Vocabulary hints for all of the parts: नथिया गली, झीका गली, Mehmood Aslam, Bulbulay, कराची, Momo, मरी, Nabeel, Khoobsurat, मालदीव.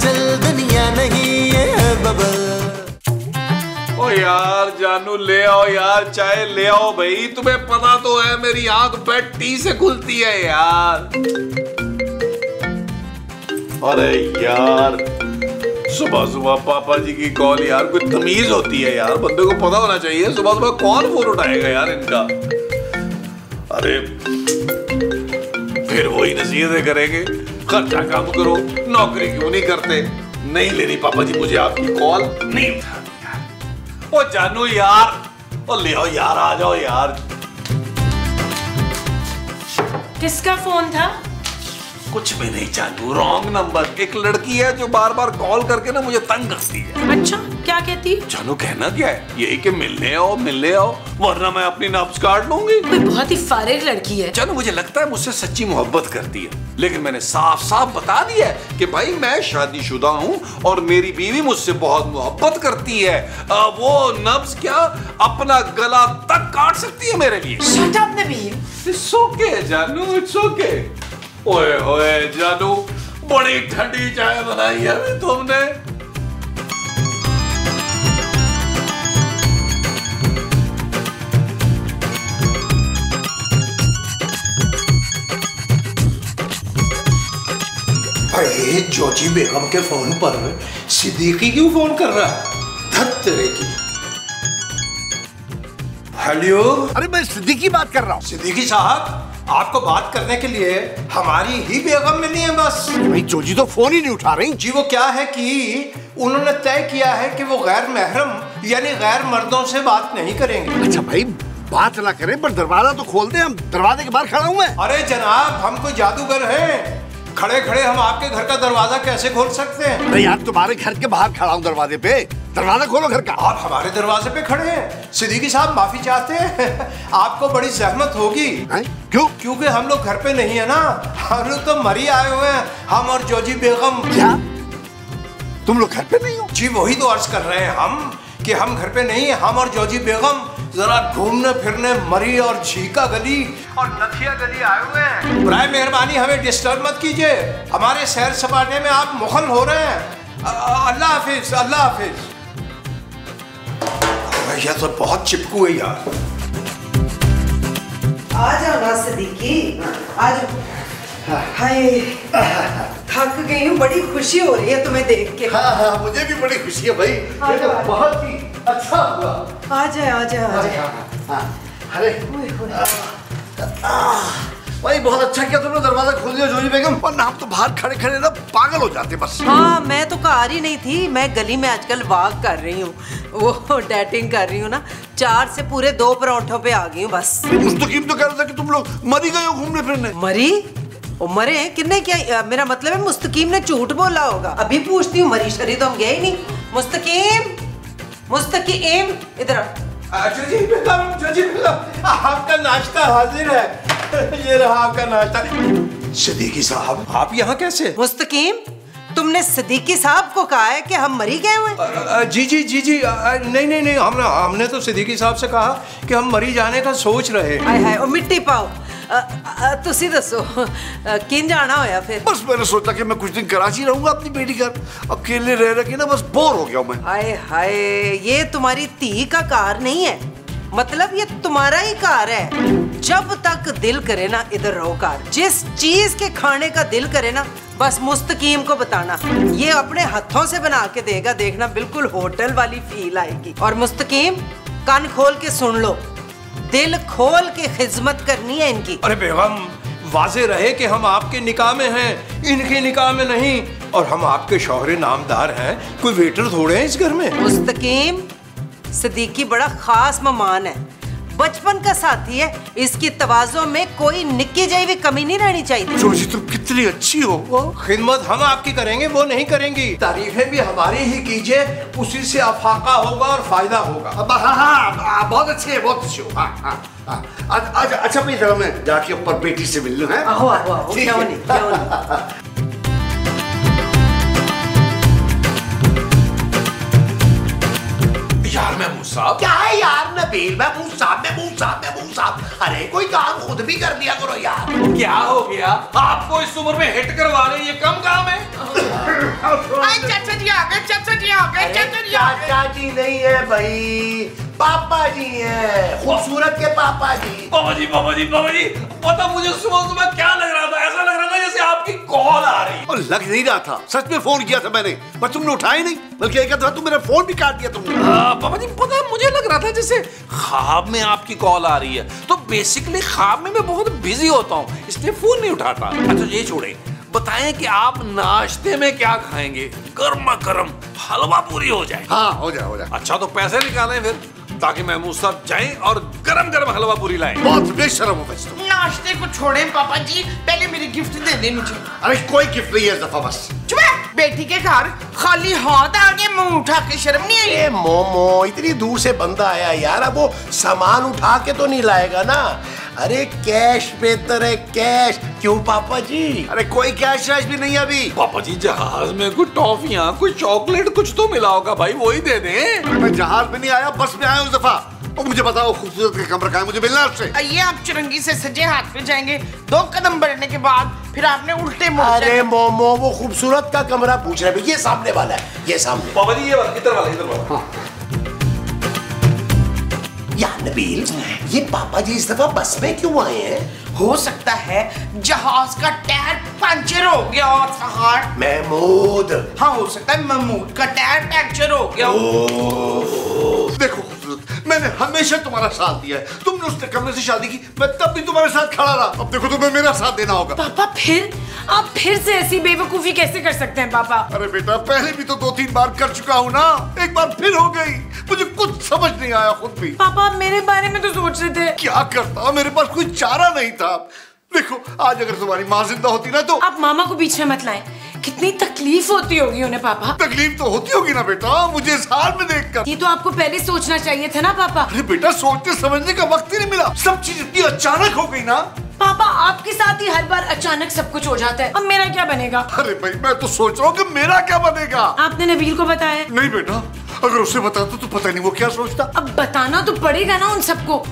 मचल दुनिया नहीं है बबल। ओ यार जानू ले आओ यार, चाय ले आओ भाई। तुम्हें पता तो है मेरी आंख बैठ टी से खुलती है यार। अरे यार सुबह सुबह पापा जी की कॉल यार, कोई तमीज होती है यार, बंदे को पता होना चाहिए सुबह सुबह कौन फोन उठाएगा यार इनका। अरे फिर वही नसीहतें करेंगे, खर्चा कम करो, नौकरी क्यों नहीं करते, नहीं लेनी पापा जी मुझे आपकी कॉल, नहीं उठानी यार। ओ जानू यार, ओ ले आओ यार, आ जाओ यार। किसका फोन था? कुछ भी नहीं जानू, रॉन्ग नंबर। एक लड़की है जो बार बार कॉल करके ना मुझे तंग करती है। अच्छा क्या कहती? जानू कहना क्या है, यही कि मिलने आओ वरना मैं अपनी नब्ज काट लूंगी। बहुत ही फारिग लड़की है जानू, मुझे लगता है मुझसे सच्ची मोहब्बत करती है, लेकिन मैंने साफ साफ बता दिया है कि भाई मैं शादीशुदा हूँ और मेरी बीवी मुझसे बहुत मोहब्बत करती है। वो नब्ज क्या अपना गला तक काट सकती है मेरे लिए। इट्स ओके जानू, इट्स ओके। ओए ओए जानू बड़ी ठंडी चाय बनाई है अभी तुमने। अरे जोजी बेगम के फोन पर सिद्दीकी क्यों फोन कर रहा है? धत तेरे की। हेलो, अरे मैं सिद्दीकी बात कर रहा हूँ। सिद्दीकी साहब आपको बात करने के लिए हमारी ही बेगम मिली है बस। भाई जोजी तो फोन ही नहीं उठा रही जी। वो क्या है कि उन्होंने तय किया है कि वो गैर महरम यानी गैर मर्दों से बात नहीं करेंगे। अच्छा भाई बात ना करें पर दरवाजा तो खोल दे, हम दरवाजे के बाहर खड़ा हूँ मैं। अरे जनाब हम कोई जादूगर हैं, खड़े खड़े हम आपके घर का दरवाजा कैसे खोल सकते हैं? अरे यार तुम्हारे घर के बाहर खड़ा हूँ दरवाजे पे, दरवाजा खोलो घर का। आप हमारे दरवाजे पे खड़े हैं। सिद्दीकी साहब माफी चाहते हैं आपको बड़ी जहमत होगी। क्यों? क्योंकि हम लोग घर पे नहीं है ना, हम लोग तो मरी आए हुए हैं, हम और जोजी बेगम। क्या तुम लोग घर पे नहीं हो? जी वही तो अर्ज कर रहे हैं हम कि हम घर पे नहीं है, हम और जोजी बेगम जरा घूमने फिरने मरी और झीका गली और नथिया गली आए हुए हैं। बराए मेहरबानी हमें डिस्टर्ब मत कीजिए, हमारे सैर सपाटे में आप मुखल हो रहे हैं। अल्लाह हाफिज, अल्लाह हाफिज। यह तो बहुत चिपकू है यार। आ जाओ ना सिद्दीकी, आ जाओ। हाय थक गई हूँ, बड़ी खुशी हो रही है तुम्हें देख के। हाँ हाँ मुझे भी बड़ी खुशी है भाई, ये तो बहुत ही अच्छा हुआ। आ जाए आ जाए आ जाए। अरे भाई बहुत अच्छा किया तुमने दरवाजा खोल दिया जोजी बेगम, वरना हम तो बाहर खड़े खड़े ना पागल हो जाते बस। हाँ मैं तो कार ही नहीं थी, मैं गली में आजकल वॉक कर रही हूँ, वो डेटिंग कर रही हूँ ना, 4 से पूरे 2 परोठों पे आ गई हूँ बस। उस तो कीम तो कह रहा था कि तुम लोग मरी गए हो घूमने फिरने। मरी मरे किन्ने क्या? मेरा मतलब है मुस्तकीम ने झूठ बोला होगा। अभी पूछती हूँ, मरी शरी तो हम गए ही नहीं। मुस्तकीम, मुस्तकीम इधर आओ। जोजी बेगम, जोजी बेगम आपका नाश्ता हाजिर है, ये रहा आपका नाश्ता। सिद्दीकी साहब आप यहाँ कैसे? मुस्तकीम तुमने सिद्दीकी साहब को कहा है कि हम मरी गए हुए? जी जी जी जी नहीं नहीं नहीं, हमने तो सिद्दीकी साहब से कहा कि हम मरी जाने का सोच रहे हैं। हाय हाय और मिट्टी पाओ। तुसी दसो किन जाना होया फिर? बस मैंने सोचा कि मैं कुछ दिन कराची रहूंगा अपनी बेटी घर, अकेले रह रह के ना बस बोर हो गया मैं। हाय हाय ये तुम्हारी ती का कार नहीं है, मतलब ये तुम्हारा ही कार है। जब तक दिल करे ना इधर रहो कार, जिस चीज के खाने का दिल करे ना बस मुस्तकीम को बताना, ये अपने हाथों से बना के देगा, देखना बिल्कुल होटल वाली फील आएगी। और मुस्तकीम कान खोल के सुन लो, दिल खोल के खिदमत करनी है इनकी। अरे बेगम वाजे रहे कि हम आपके निकाह में हैं, इनके निकाह में नहीं, और हम आपके शौहरे नामदार हैं, कोई वेटर थोड़े हैं इस घर में। मुस्तकीम सिद्दीकी बड़ा खास मेहमान है, बचपन का साथी है, इसकी तवाज़ो में कोई निक्की जाई भी कमी नहीं रहनी चाहिए। जोजी तुम कितनी अच्छी हो, खिदमत हम आपकी करेंगे वो नहीं करेंगी, तारीफें भी हमारी ही कीजिए, उसी से अफाका होगा और फायदा होगा। हाँ हाँ बहुत अच्छे हैं, बहुत अच्छे हो। अच्छा भाई जरा मैं जाके ऊपर बेटी से मिल लूँ। है यार महमूद साहब, क्या है यार नबील, महमूद साहब महमूद साहब महमूद साहब, अरे कोई काम खुद भी कर लिया करो यार। क्या हो गया आपको, इस उम्र में हिट करवा रहे, ये कम काम है। चाचा जी आ गए, चाचा जी आ गए, चाचा जी आ गए। चाची नहीं है भाई, पापा जी हैं, खूबसूरत के पापा जी। पापा जी पापा जी पापा जी, पता मुझे सुबह सुबह क्या लग रहा था, ऐसा लग रहा था जैसे आपकी कॉल आ रही। और लग नहीं रहा था, सच में फोन किया था मैंने पर तुमने उठाया नहीं, बल्कि एक था तुम मेरा फोन भी काट दिया तुमने। पापा जी पता है मुझे लग रहा था जैसे ख्वाब में आपकी कॉल आ रही है, तो बेसिकली ख्वाब में मैं बहुत बिजी होता हूँ इसलिए फोन नहीं उठाता। अच्छा ये छोड़े, बताएं कि आप नाश्ते में क्या खाएंगे। गर्मा गर्म हलवा पूरी हो जाए। हाँ हो जाए हो जाए। अच्छा तो पैसे निकालें फिर, ताकि महमूद साहब जाएं और गरम गरम हलवा पूरी लाएं। बहुत बेशर्म हो बच्चे तुम। नाश्ते को छोड़ें पापा जी, पहले मेरी गिफ्ट दे दें मुझे। अरे कोई गिफ्ट नहीं है दफा बस। बेटी के घर खाली हाथ आगे मुंह उठा के, शर्म नहीं आई? ये मोमो इतनी दूर से बंदा आया यार, अब वो सामान उठा के तो नहीं लाएगा ना। अरे कैश बेहतर है, कैश। क्यों पापा जी? अरे कोई कैश वैश भी नहीं अभी। पापा जी जहाज में कुछ टॉफियाँ कुछ चॉकलेट कुछ तो मिला होगा भाई, वही दे दें। मैं जहाज में नहीं आया, बस में आया उस दफा। और मुझे बताओ खूबसूरत का कमरा कहाँ है, मुझे मिलना आपसे। ये आप चुरंगी से सजे हाथ पे जाएंगे, दो कदम बढ़ने के बाद फिर आपने उल्टे मोड़। अरे मोमो वो खूबसूरत का कमरा पूछ रहे हैं, ये सामने वाला है, ये सामने। पापा जी ये वाला, इधर वाला, इधर वाला। हाँ। यार नबील, ये पापा जी इस दफा बस में क्यों आए हैं? हो सकता है जहाज का टायर पंचर हो गया और महमूद। हाँ हो सकता है महमूद का टायर पंचर हो गया। देखो मैंने हमेशा तुम्हारा साथ दिया है, तुमने उस कमरे से शादी की, मैं तब भी तुम्हारे साथ खड़ा रहा, अब देखो तुम्हें मेरा साथ देना होगा। पापा फिर आप फिर से ऐसी बेवकूफी कैसे कर सकते हैं पापा? अरे बेटा पहले भी तो 2-3 बार कर चुका हूँ ना, एक बार फिर हो गई, मुझे कुछ समझ नहीं आया खुद भी। पापा मेरे बारे में तो सोच रहे थे। क्या करता, मेरे पास कोई चारा नहीं था। देखो आज अगर तुम्हारी माँ जिंदा होती ना तो। आप मामा को बीच में मत लाएं, कितनी तकलीफ होती होगी उन्हें पापा। तकलीफ तो होती होगी ना बेटा, मुझे इस हाल में देखकर। ये तो आपको पहले सोचना चाहिए था ना पापा। अरे बेटा सोचने समझने का वक्त ही नहीं मिला, सब चीज इतनी अचानक हो गई ना। पापा आपके साथ ही हर बार अचानक सब कुछ हो जाता है, अब मेरा क्या बनेगा? अरे भाई मैं तो सोच रहा हूँ कि मेरा क्या बनेगा। आपने नबील को बताया? नहीं बेटा, अगर उसे बताता तो पता नहीं वो क्या सोचता। अब बताना तो पड़ेगा ना उन सबको।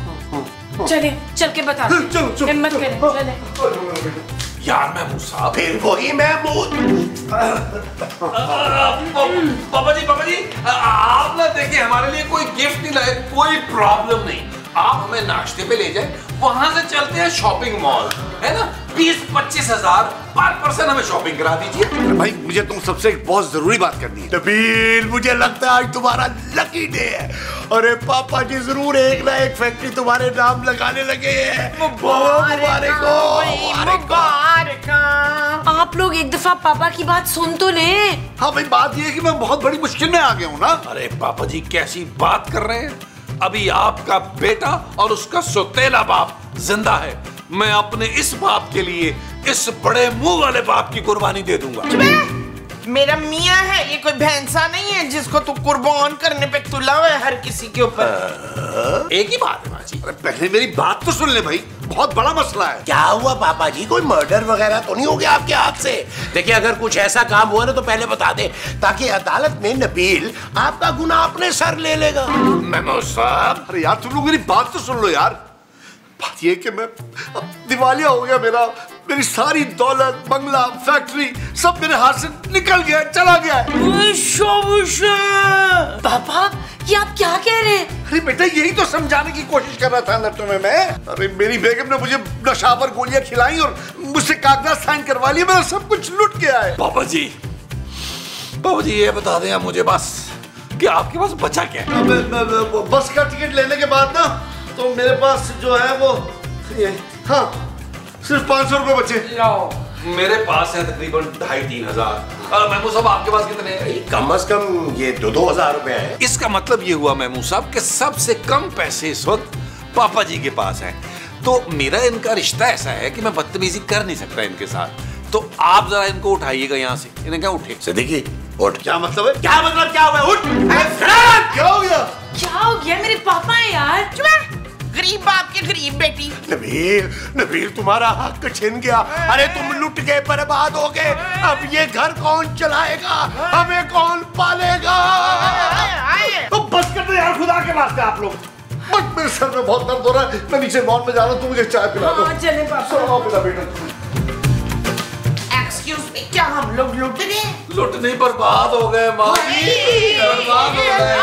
चले चल के बता, हिम्मत करें। यार महमूद साहब फिर वही महमूद। पापा जी आप ना देखिए, हमारे लिए कोई गिफ्ट नहीं लाए, कोई प्रॉब्लम नहीं, आप हमें नाश्ते पे ले जाए, वहाँ से चलते हैं शॉपिंग मॉल, है ना? 20-25 हजार पर पर्सन हमें शॉपिंग करा दीजिए। भाई मुझे तुम सबसे एक बहुत जरूरी बात करनी है। नबील मुझे लगता है आज तुम्हारा लकी डे है। अरे पापा जी जरूर एक ना एक फैक्ट्री तुम्हारे नाम लगाने लगे हैं। आप लोग एक दफा पापा की बात सुन तो लें। हाँ भाई बात ये है कि मैं बहुत बड़ी मुश्किल में आ गया हूँ ना। अरे पापा जी कैसी बात कर रहे हैं, अभी आपका बेटा और उसका सौतेला बाप जिंदा है, मैं अपने इस बाप के लिए इस बड़े मुंह वाले बाप की कुर्बानी दे दूंगा। मेरा मियाँ है, ये कोई भैंसा नहीं है जिसको तू कुर्बान करने पे तुला हुआ है हर किसी के ऊपर। एक ही बात है बाजी। अरे पहले मेरी बात तो सुन ले भाई, बहुत बड़ा मसला है। क्या हुआ पापा जी, कोई मर्डर वगैरह तो नहीं हो गया आपके हाथ से? देखिए अगर कुछ ऐसा काम हुआ ना तो पहले बता दे, ताकि अदालत में नबील आपका गुनाह अपने सर ले लेगा। महमूद साहब अरे यार तुम लोग मेरी बात तो सुन लो यार। बात ये कि मैं अब दिवालिया हो गया, मेरा मेरी सारी दौलत बंगला फैक्ट्री सब मेरे हाथ से निकल गया, चला गया। पापा ये आप क्या कह रहे हैं? अरे बेटा यही तो समझाने की कोशिश कर रहा था ना तुम्हें मैं। अरे मेरी बेगम ने मुझे नशावर गोलियां खिलाई और मुझसे कागजात साइन करवा लिए, मेरा सब कुछ लुट गया है। पापा जी ये बता दें मुझे बस कि आपके पास बचा क्या है? बस का टिकट लेने के बाद ना तो मेरे पास जो है वो ये, हाँ सिर्फ 500 रुपए बचे। मेरे पास है तकरीबन 2500-3000। महमूद साहब आपके पास कितने हैं? कम से कम ये 2-2 हजार रुपए हैं। इसका मतलब ये हुआ महमूद साहब कि सबसे कम पैसे इस वक्त पापा जी के पास हैं, तो मेरा इनका रिश्ता ऐसा है कि मैं बदतमीजी कर नहीं सकता इनके साथ, तो आप जरा इनको उठाइएगा यहाँ से। इन्हें क्या उठे से देखिए, उठ। क्या मतलब है, क्या मतलब क्या हुआ? उठ। क्या हो गया, क्या हो गया? मेरे पापा है यार, गरीब बाप के गरीब बेटी। नबील, नबील तुम्हारा हक छिन गया। अरे तुम लुट गए, बर्बाद हो गए। अब ये घर कौन चलाएगा, हमें कौन पालेगा? तो बस कर दो यार, खुदा के वास्ते आप लोग। बस मेरे सर में बहुत दर्द हो रहा है, मैं नीचे लॉन में जा रहा हूँ, तुम मुझे चाय पिला दो। चले पापा। क्या हम लोग लुट गए? लुट नहीं, बर्बाद हो गए। बर्बाद हो गए।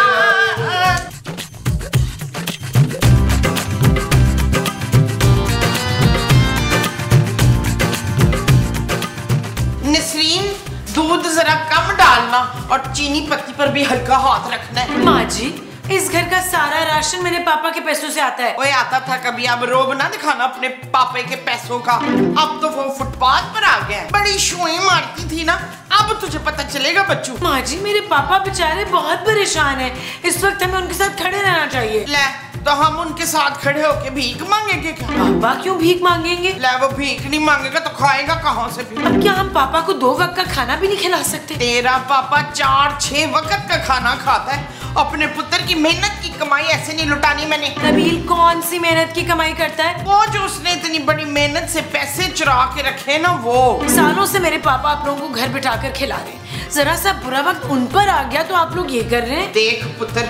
नसरीन, दूध जरा कम डालना और चीनी पत्ती पर भी हल्का हाथ रखना है। माँ जी, इस घर का सारा राशन मेरे पापा के पैसों से आता है। ओए आता था कभी, अब रोब ना दिखाना अपने पापे के पैसों का। अब तो वो फुटपाथ पर आ गया है, बड़ी शोएं मारती थी ना, अब तुझे पता चलेगा बच्चू। माँ जी, मेरे पापा बेचारे बहुत परेशान हैं, इस वक्त हमें उनके साथ खड़े रहना चाहिए। ले, तो हम उनके साथ खड़े होके भीख मांगेंगे क्या? पापा क्यों भीख मांगेंगे? ले, वो भीख नहीं मांगेगा तो खाएगा कहाँ से भीख? अब क्या हम पापा को दो वक्त का खाना भी नहीं खिला सकते? तेरा पापा 4-6 वक्त का खाना खाता है। अपने पुत्र की मेहनत की कमाई ऐसे नहीं लुटानी मैंने। नबील कौन सी मेहनत की कमाई करता है? वो जो उसने इतनी बड़ी मेहनत से पैसे चुरा के रखे ना, वो सालों से मेरे पापा आप लोगों को घर बिठा कर खिला रहे। जरा सा बुरा वक्त उन पर आ गया तो आप लोग ये कर रहे हैं। देख पुत्र,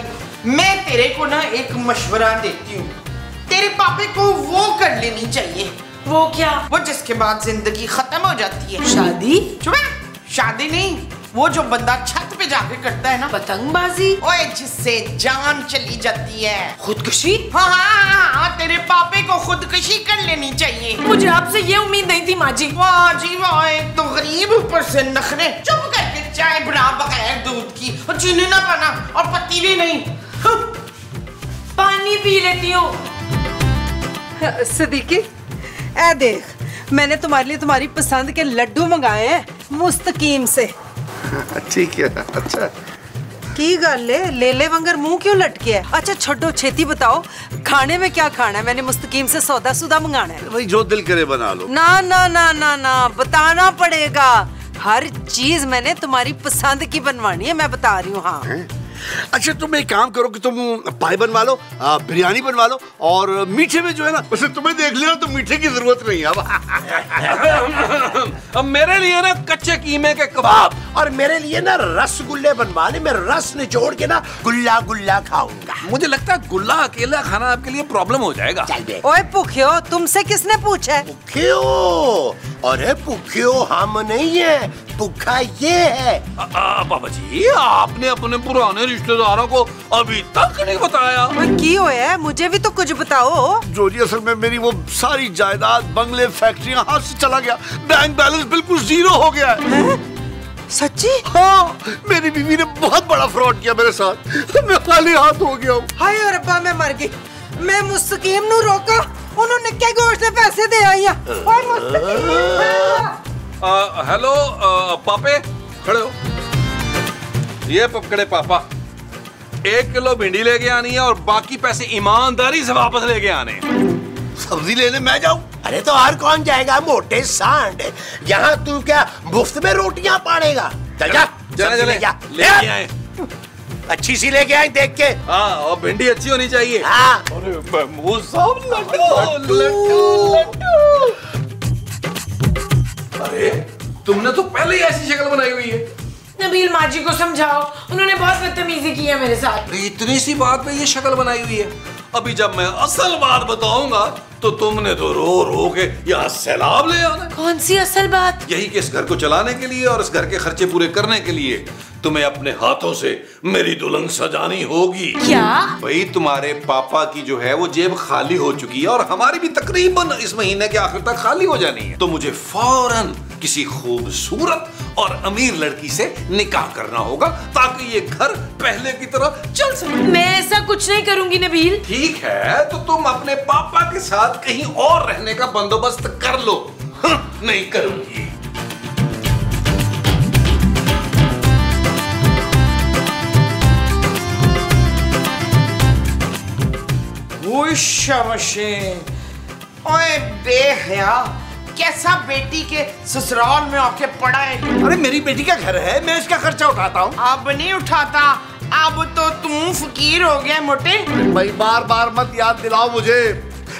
मैं तेरे को ना एक मशवरा देती हूँ। तेरे पापे को वो कर लेनी चाहिए। वो क्या? वो जिसके बाद जिंदगी खत्म हो जाती है, शादी। शादी नहीं, वो जो बंदा छत पे जाके करता है ना पतंगबाजी, ओए जिससे जान चली जाती है, खुदकुशी। हाँ हाँ हाँ, तेरे पापे को खुदकुशी कर लेनी चाहिए। मुझे आपसे ये उम्मीद नहीं थी माँ जी। वाह जी वाह, एक तो गरीब, ऊपर से नखरे। चुप करके चाय बना बगैर दूध की, और चीनी ना बना और पत्ती भी नहीं। पानी पी लेती हूँ। सदीकी, ऐ देख, मैंने तुम्हारे लिए तुम्हारी पसंद के लड्डू मंगाए हैं मुस्तकीम से। ठीक है, अच्छा की गल है, लेले वंगर मुंह क्यों लटके है? अच्छा छोड़ो, छेती बताओ खाने में क्या खाना है? मैंने मुस्तकीम से सौदा सुदा मंगाना है। भाई जो दिल करे बना लो। ना ना ना ना ना, बताना पड़ेगा। हर चीज मैंने तुम्हारी पसंद की बनवानी है, मैं बता रही हूँ। हाँ है? अच्छा तुम एक काम करो कि तुम पाई बनवा लो, बिरयानी बनवा लो, और मीठे में जो है ना, उसे तुम्हें देख लेना तो मीठे की जरूरत नहीं है। अब मेरे लिए ना कच्चे कीमे के कबाब, और मेरे लिए ना रसगुल्ले बनवा ले। मैं रस निचोड़ के ना गुल्ला गुल्ला खाऊंगा। मुझे लगता है गुल्ला अकेला खाना आपके लिए प्रॉब्लम हो जाएगा। ओए पुखियो, तुमसे किसने पूछा? पुखियो, अरे पुखियो हम नहीं है, पुखा ये है। बाबा जी, आपने अपने पुराने रिश्तेदारों को अभी तक नहीं बताया? की होया, मुझे भी तो कुछ बताओ। जोजी, असल में मेरी वो सारी जायदाद, बंगले, फैक्ट्रियां हाथ से चला गया। बैंक बैलेंस बिल्कुल जीरो हो गया है। सच्ची? हाँ, मेरी बीवी ने बहुत बड़ा फ्रॉड किया मेरे साथ। मैं खाली हाथ हो गया हूँ। हाय रब्बा, मैं मर गई। मैं मुस्तकीम नू रोका, उन्होंने क्या गोश्त से पैसे दे आई। हेलो पापे, खड़े हो। ये पकड़े पापा, 1 किलो भिंडी लेके आनी है और बाकी पैसे ईमानदारी से वापस लेके आने। सब्जी लेने मैं जाऊं? अरे तो और कौन जाएगा मोटे सांड, यहाँ तू क्या मुफ्त में रोटियां पाड़ेगा? चल जा, चले जा, ले आए अच्छी सी लेके आए देख के। हाँ, और भिंडी अच्छी होनी चाहिए। हाँ। अरे महमूद साहब, लड्डू लड्डू। अरे तुमने तो पहले ही ऐसी शक्ल बनाई हुई है। नबील, माँ जी को समझाओ, उन्होंने बहुत बदतमीजी की है मेरे साथ। इतनी सी बात पे ये शक्ल बनाई हुई है। अभी जब मैं असल बात बताऊंगा तो तुमने तो रो रो के यहाँ सैलाब ले आना। कौन सी असल बात? यही कि इस घर को चलाने के लिए और इस घर के खर्चे पूरे करने के लिए तुम्हें अपने हाथों से मेरी दुल्हन सजानी होगी। क्या? भाई तुम्हारे पापा की जो है वो जेब खाली हो चुकी है, और हमारी भी तकरीबन इस महीने के आखिर तक खाली हो जानी है। तो मुझे फौरन किसी खूबसूरत और अमीर लड़की से निकाह करना होगा ताकि ये घर पहले की तरह चल सके। मैं ऐसा कुछ नहीं करूंगी नबील। ठीक है, तो तुम अपने पापा के साथ कहीं और रहने का बंदोबस्त कर लो। नहीं करूंगी। वो शमशे, ओए बेहया, कैसा बेटी के ससुराल में आके पड़ा है। अरे मेरी बेटी का घर है, मैं इसका खर्चा उठाता हूँ। अब नहीं उठाता, अब तो तुम फकीर हो गया मोटे। भाई बार बार मत याद दिलाओ मुझे।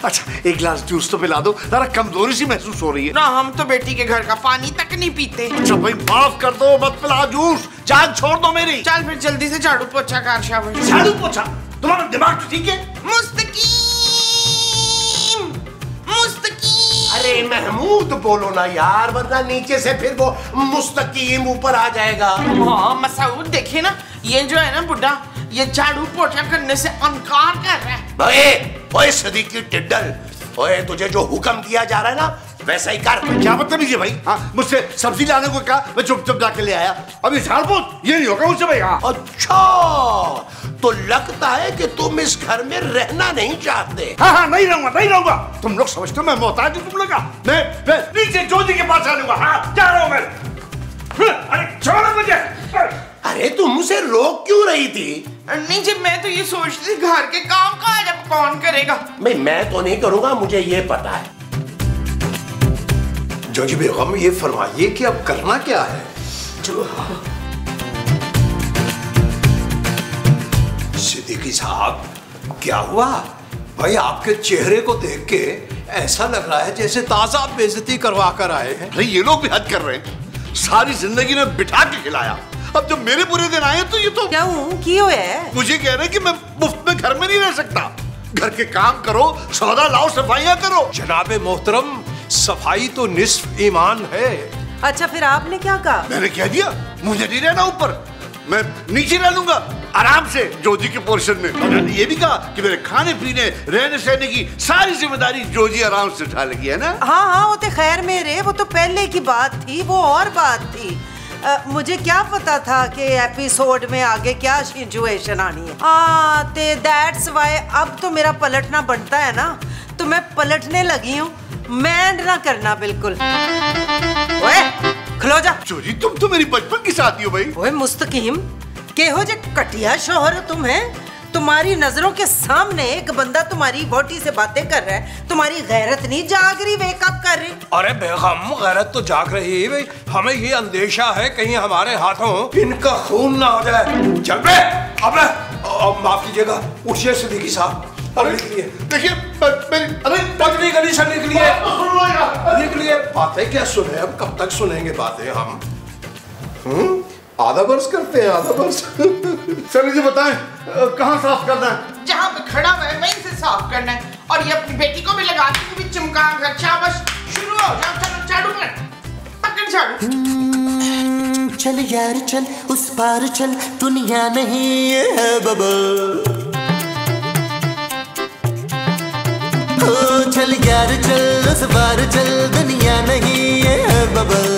अच्छा एक गिलास जूस तो पिला दो, जरा कमजोरी सी महसूस हो रही है। ना हम तो बेटी के घर का पानी तक नहीं पीते। अच्छा भाई माफ कर दो, मत पिला जूस, जान छोड़ दो मेरी। चल फिर जल्दी से झाड़ू पोछा कर शाबाश। झाड़ू पोछा, तुम्हारा दिमाग तो ठीक है। मुस्तकीम मुस्तकीम। अरे महमूद बोलो ना यार, वरना नीचे से फिर वो मुस्तकीम ऊपर आ जाएगा। हाँ मसूद देखिए ना, ये जो है ना बुड्ढा, ये झाड़ू पोछा करने से इनकार कर रहा है। ओए ओए सदीकी टिड्डल, ओए तुझे जो हुक्म दिया जा रहा है ना वैसा ही कर। क्या बदतमीजी है भाई। हाँ मुझसे सब्जी लाने को कहा, मैं चुपचाप जाके ले आया। अभी झाड़ पोछ ये नहीं होगा मुझसे भाई। हाँ अच्छा तो लगता है कि तुम इस घर में रहना नहीं चाहते। हाँ हाँ नहीं रहूंगा, नहीं रहूंगा। तुम लोग समझते हो मैं मोहताज हूँ तुम लोग का? मैं नीचे जोधी के पास आ लूंगा। हाँ जा रहा हूँ मैं। अरे छोड़ो मुझे। अरे तुम उसे रोक क्यों रही थी? नहीं जी मैं तो ये सोचती घर के काम का जब कौन करेगा। मैं तो नहीं करूंगा, मुझे ये पता है। जोजी बेगम ये फरमाइए कि अब करना क्या है? सिद्दीकी साहब क्या हुआ भाई? आपके चेहरे को देख के ऐसा लग रहा है जैसे ताजा बेइज्जती करवा कर आए हैं। अरे ये लोग भी हद कर रहे हैं, सारी जिंदगी ने बिठा के खिलाया, अब जब मेरे बुरे दिन आए तो ये तो क्या क्यों है? मुझे कह रहे कि मैं मुफ्त में घर में नहीं रह सकता। घर के काम करो, सौदा लाओ, सफाइयाँ करो। जनाबे मोहतरम सफाई तो निस्फ ईमान है। अच्छा फिर आपने क्या कहा? मैंने कह दिया मुझे नहीं रहना ऊपर, मैं नीचे रह लूंगा आराम से जोजी के पोर्शन में। मैंने ये भी कहा कि मेरे खाने पीने रहने सहने की सारी जिम्मेदारी जोजी आराम से उठा लगी है ना। हाँ हाँ वो तो खैर मेरे, वो तो पहले की बात थी, वो और बात थी। मुझे क्या पता था कि एपिसोड में आगे क्या सिचुएशन आनी है। हाँ ते दैट्स वाई अब तो मेरा पलटना बनता है ना, तो मैं पलटने लगी हूँ। मैंड ना करना बिल्कुल। ओए खलो जा। जोजी तुम तो मेरी बचपन की साथी हो भाई। ओए मुस्तकीम केहो जे कटिया शोहर तुम है। तुम्हारी नजरों के सामने एक बंदा तुम्हारी बोटी से बातें कर रहा है, तुम्हारी गैरत नहीं जाग रही, वेकअप कर रही। अरे बेगम गैरत तो जाग रही है भाई, हमें ये अंदेशा है कहीं हमारे हाथों इनका खून ना हो जाए। चल बे, अबे माफ कीजिएगा उठिए सिद्दीकी साहब। अरे देखिए अरे पगड़ी गली से निकलिए निकलिए। बातें क्या सुने, अब कब तक सुनेंगे बातें हम? आधा बर्स करते हैं, आधा बर्स। चलिए जी बताएं कहाँ साफ करना है? जहाँ पे खड़ा हुआ है वहीं से साफ करना है। और ये अपनी बेटी को भी लगा के भी चमका कर शाबाश। शुरू हो जाओ, चलो झाड़ू कर, पकड़ झाड़ू। चल यार चल उस पार चल, दुनिया नहीं ये है बबल। ओ चल यार चल उस पार चल, दुनिया नहीं ये है बबल।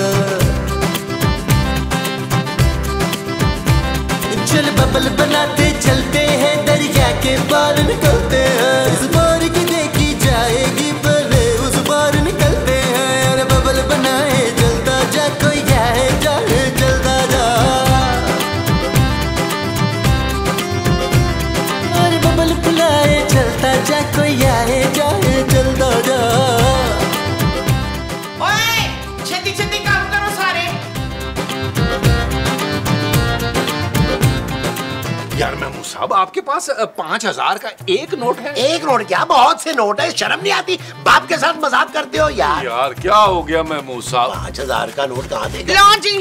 चल बबल बनाते चलते हैं, दरिया के पार निकलते हैं। इस बार की देखी जाएगी पहले उस बार निकलते हैं। अरे बबल बनाए चलता जा, कोई जाए जाए चलता जा। अरे बबल बुलाए चलता जा, कोई आए जाए चलता जा। ओए छेती छेती काम करो सारे। यार महमूद साहब आपके पास 5000 का एक नोट है? एक नोट क्या, बहुत से नोट है। शर्म नहीं आती? बाप के साथ मजाक करते हो यार। यार क्या हो गया महमूद साहब, 5000 का नोट कहाँ देगा? ला जी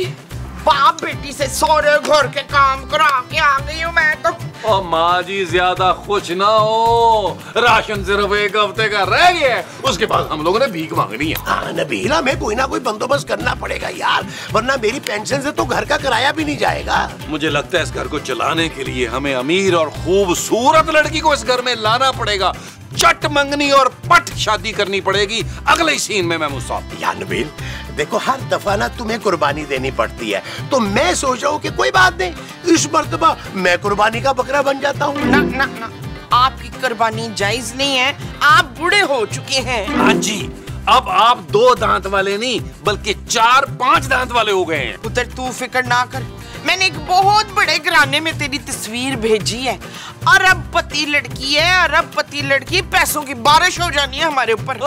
बाप बेटी से सौरे घर के काम करा के आ गई हूँ मैं तो। और माँ जी ज्यादा खुश ना हो, राशन सिर्फ एक हफ्ते का रह गया है, उसके बाद हम लोगों ने भीख मांगनी है। हाँ नबील हमें कोई ना कोई बंदोबस्त करना पड़ेगा यार, वरना मेरी पेंशन से तो घर का किराया भी नहीं जाएगा। मुझे लगता है इस घर को चलाने के लिए हमें अमीर और खूबसूरत लड़की को इस घर में लाना पड़ेगा। चट मंगनी और पट शादी करनी पड़ेगी अगले ही सीन में। मैं मुसाफिर यार नबील देखो हर दफा ना तुम्हें कुर्बानी देनी पड़ती है, तो मैं सोच रहा हूँ कि कोई बात नहीं, इस मर्तबा मैं कुर्बानी का बकरा बन जाता हूँ। ना ना ना आपकी कुर्बानी जायज नहीं है, आप बूढ़े हो चुके हैं। हाँ जी अब आप 2 दांत वाले नहीं बल्कि 4-5 दांत वाले हो गए हैं। उधर तू फिक्र ना कर, मैंने एक बहुत बड़े घराने में तेरी तस्वीर भेजी है। अरबपति लड़की है, अरबपति लड़की, पैसों की बारिश हो जानी है हमारे ऊपर।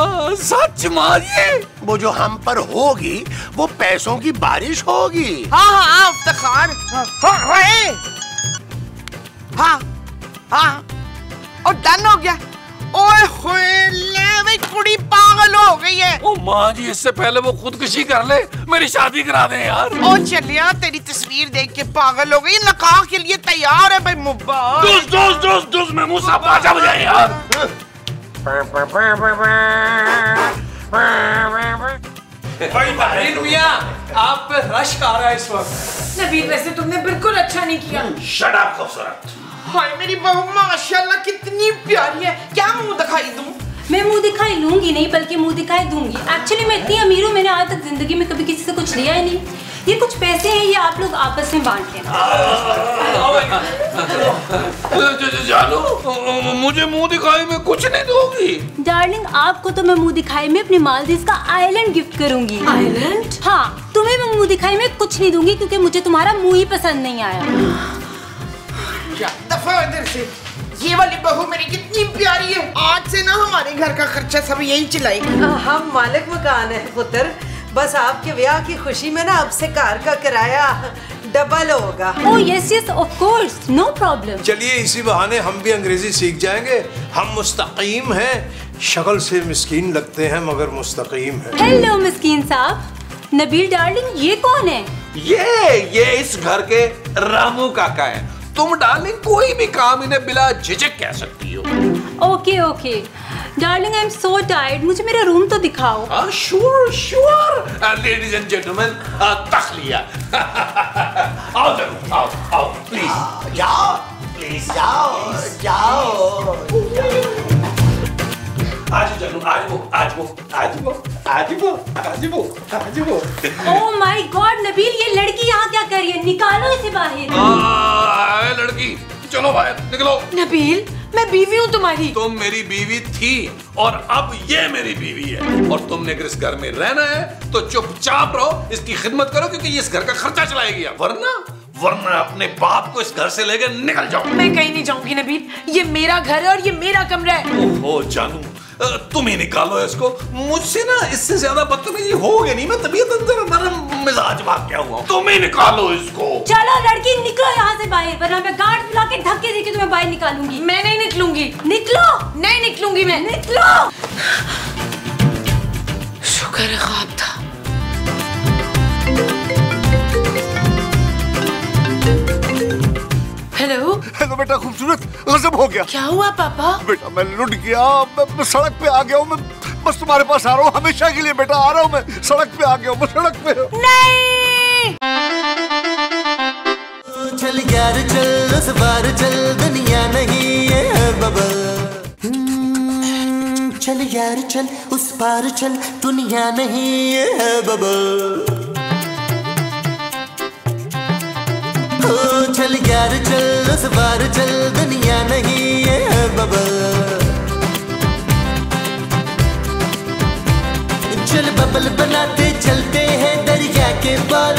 सच मानिए वो जो हम पर होगी वो पैसों की बारिश होगी। हाँ हाँ इफ्तिखार। हाँ हाँ और डन हो गया। ओए हो गई है। ओ माँ जी, इससे पहले वो खुदकुशी कर ले मेरी शादी करा दे यार। ओ चलिया, तेरी तस्वीर देख के पागल हो गई, निकाह के लिए तैयार है भाई। मुबारक। आप पे रश आ रहा है इस वक्त। नबील, वैसे तुमने बिल्कुल अच्छा नहीं किया। शट अप खूबसूरत। हाय मेरी बहू, माशाल्लाह कितनी प्यारी है। क्या मुंह दिखाई दूं? मैं मुंह दिखाई लूंगी नहीं, बल्कि मुंह दिखाई दूंगी। एक्चुअली मैं इतनी अमीर हूँ, मैंने आज तक जिंदगी में कभी किसी से कुछ लिया ही नहीं। ये कुछ पैसे हैं, ये आप लोग आपस में बांट लेना। मुझे मुंह दिखाई में कुछ नहीं दोगी। डार्लिंग, आपको तो मैं मुंह दिखाई में अपने मालदीव का आइलैंड गिफ्ट करूंगी। आइलैंड? हाँ, तुम्हें मैं मुंह दिखाई में कुछ नहीं दूंगी, क्योंकि मुझे तुम्हारा मुंह ही पसंद नहीं आया। दफा इधर से। ये वाली बहू मेरी कितनी प्यारी है। आज से ना हमारे घर का खर्चा सब यही चलाएगी। हम मालिक मकान है पुत्र, बस आपके ब्याह की खुशी में ना अब से कार का किराया डबल होगा। Oh yes yes, of course, no problem. चलिए इसी बहाने हम भी अंग्रेजी सीख जाएंगे। हम मुस्तकीम हैं, शक्ल से मिस्कीन लगते हैं मगर मुस्तकीम हैं। हेलो मिस्कीन साहब। नबील डार्लिंग, ये कौन है? ये इस घर के रामू काका है। तुम डार्लिंग कोई भी काम इन्हें बिला झिझक कह सकती हो। Okay okay. Darling, I'm so tired. मुझे मेरा रूम तो दिखाओ। Sure, sure. Ladies and gentlemen, तखलिया। आओ जरूर, आओ, आओ, please. जाओ, please, जाओ, जाओ। आज जरूर, आज वो। Oh my God, नबील, ये लड़की यहाँ क्या कर रही है? निकालो इसे बाहर। आह, लड़की, चलो बाहर, निकलो। नबील, मैं बीवी हूँ तुम्हारी। तुम मेरी बीवी थी और अब ये मेरी बीवी है, और तुमने अगर इस घर में रहना है तो चुपचाप रहो, इसकी खिदमत करो, क्योंकि ये इस घर का खर्चा चलाएगी। वरना अपने बाप को इस घर से लेकर निकल जाओ। मैं कहीं नहीं जाऊंगी नबील, ये मेरा घर है और ये मेरा कमरा है। ओहो जानू, तुम ही निकालो इसको। मुझसे ना इससे ज्यादा बदतमीजी हो गई नहीं, मैं तबीयत नरम मिजाज भाग गया हुआ। तुम ही निकालो इसको। चलो लड़की निकलो यहाँ से बाहर, वरना मैं गार्ड बुला के धक्के देके तुम्हें बाहर निकालूंगी। मैं नहीं निकलूंगी। निकलो। नहीं निकलूंगी मैं। निकलो। शुक्र ख्वाब था। हेलो। हेलो बेटा खूबसूरत, गजब हो गया। क्या हुआ पापा? बेटा मैं लुट गया, मैं सड़क पे आ गया हूँ। मैं बस तुम्हारे पास आ रहा हूँ हमेशा के लिए। बेटा आ रहा हूँ, मैं सड़क पे आ गया हूँ, सड़क पे। नहीं। चल यार चल, उस बार चल, दुनिया नहीं है बबल। चल यार चल, उस बार चल, दुनिया नहीं है बबल। चल यार चल, उस बार चल, दुनिया नहीं है बबल। चल बबल बनाते चलते हैं दरिया के पार।